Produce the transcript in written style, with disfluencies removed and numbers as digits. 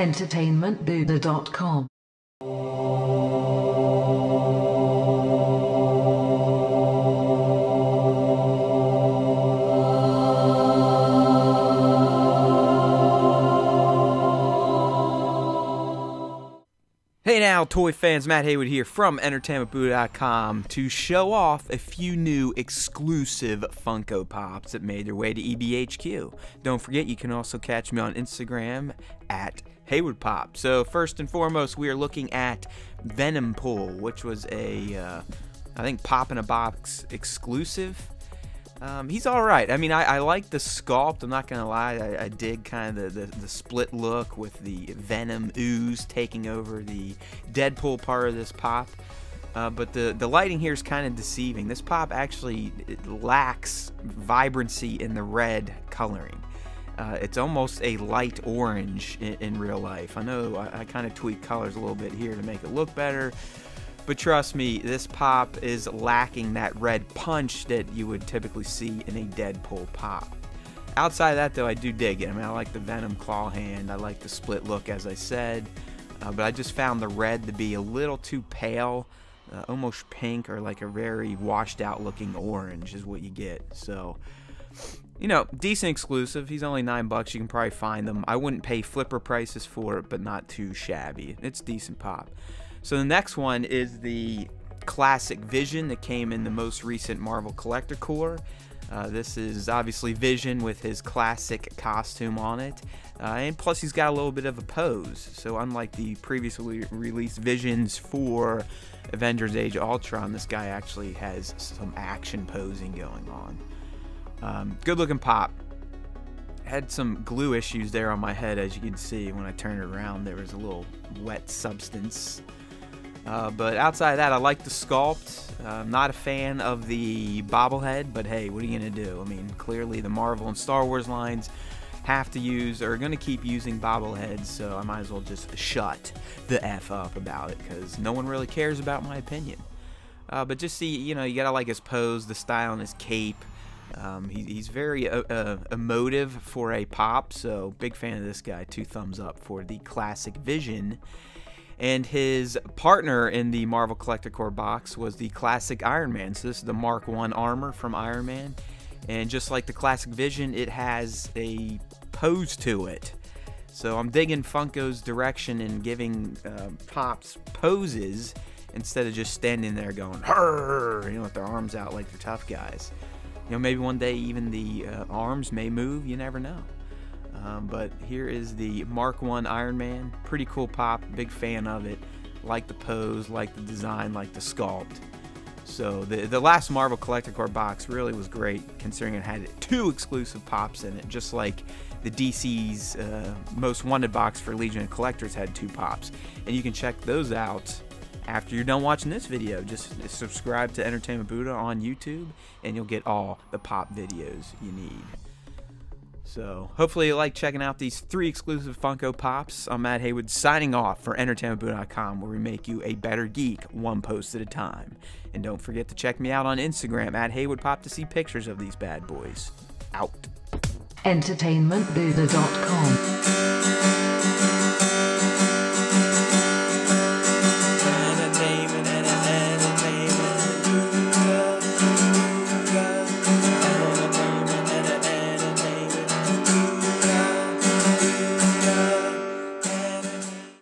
EntertainmentBuddha.com. Hey now, toy fans, Matt Haywood here from EntertainmentBoo.com to show off a few new exclusive Funko Pops that made their way to EBHQ. Don't forget, you can also catch me on Instagram at HaywoodPop. So first and foremost, we are looking at Venompool, which was a, I think, pop-in-a-box exclusive. He's all right. I mean, I like the sculpt. I'm not going to lie. I dig kind of the split look with the Venom ooze taking over the Deadpool part of this pop. But the lighting here is kind of deceiving. This pop actually lacks vibrancy in the red coloring. It's almost a light orange in real life. I know I kind of tweak colors a little bit here to make it look better. But trust me, this pop is lacking that red punch that you would typically see in a Deadpool pop. Outside of that, though, I do dig it. I mean, I like the Venom claw hand. I like the split look, as I said. But I just found the red to be a little too pale, almost pink, or like a very washed-out looking orange is what you get. So, you know, decent exclusive. He's only $9. You can probably find them. I wouldn't pay flipper prices for it, but not too shabby. It's decent pop. So the next one is the Classic Vision that came in the most recent Marvel Collector Core. This is obviously Vision with his classic costume on it. And plus he's got a little bit of a pose. So unlike the previously released Visions for Avengers Age Ultron, this guy actually has some action posing going on. Good looking pop. Had some glue issues there on my head, as you can see. When I turned it around, there was a little wet substance. But outside of that, I like the sculpt. I'm not a fan of the bobblehead, but hey, what are you going to do? I mean, clearly the Marvel and Star Wars lines have to use, or are going to keep using bobbleheads, so I might as well just shut the F up about it, because no one really cares about my opinion. But just see, you know, you got to like his pose, the style, and his cape. He's very emotive for a pop, so big fan of this guy. 2 thumbs up for the Classic Vision. And his partner in the Marvel Collector Core box was the Classic Iron Man. So this is the Mark I armor from Iron Man. And just like the Classic Vision, it has a pose to it. So I'm digging Funko's direction in giving Pops poses instead of just standing there going, "Hurr!" you know, with their arms out like they're tough guys. You know, maybe one day even the arms may move. You never know. But here is the Mark I Iron Man. Pretty cool pop. Big fan of it. Like the pose, like the design, like the sculpt. So the last Marvel Collector Core box really was great, considering it had 2 exclusive pops in it. Just like the DC's Most Wanted box for Legion of Collectors had 2 pops. And you can check those out after you're done watching this video. Just subscribe to Entertainment Buddha on YouTube and you'll get all the pop videos you need. So hopefully you like checking out these 3 exclusive Funko Pops. I'm Matt Haywood signing off for EntertainmentBuddha.com, where we make you a better geek 1 post at a time. And don't forget to check me out on Instagram at HaywoodPop to see pictures of these bad boys. Out. EntertainmentBuddha.com.